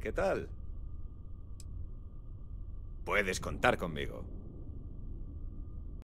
¿Qué tal? Puedes contar conmigo.